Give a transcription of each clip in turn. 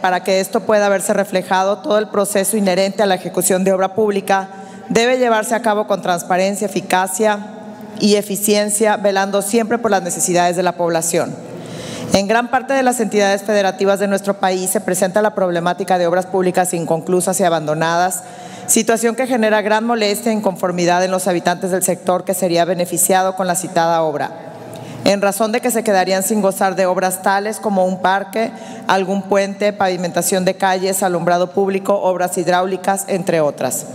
Para que esto pueda verse reflejado, todo el proceso inherente a la ejecución de obra pública debe llevarse a cabo con transparencia, eficacia y eficiencia, velando siempre por las necesidades de la población. En gran parte de las entidades federativas de nuestro país se presenta la problemática de obras públicas inconclusas y abandonadas, situación que genera gran molestia e inconformidad en los habitantes del sector que sería beneficiado con la citada obra, en razón de que se quedarían sin gozar de obras tales como un parque, algún puente, pavimentación de calles, alumbrado público, obras hidráulicas, entre otras.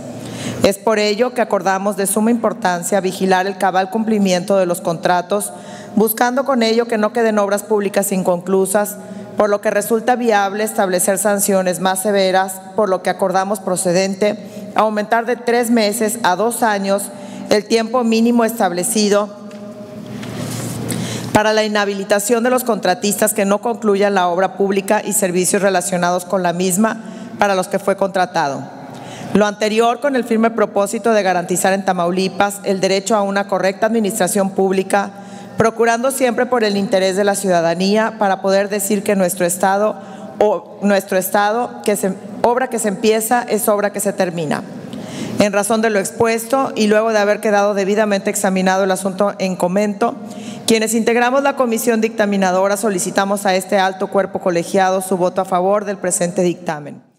Es por ello que acordamos de suma importancia vigilar el cabal cumplimiento de los contratos, buscando con ello que no queden obras públicas inconclusas, por lo que resulta viable establecer sanciones más severas, por lo que acordamos procedente aumentar de 3 meses a 2 años el tiempo mínimo establecido para la inhabilitación de los contratistas que no concluyan la obra pública y servicios relacionados con la misma para los que fue contratado. Lo anterior con el firme propósito de garantizar en Tamaulipas el derecho a una correcta administración pública, procurando siempre por el interés de la ciudadanía para poder decir que obra que se empieza es obra que se termina. En razón de lo expuesto y luego de haber quedado debidamente examinado el asunto en comento, quienes integramos la comisión dictaminadora solicitamos a este alto cuerpo colegiado su voto a favor del presente dictamen.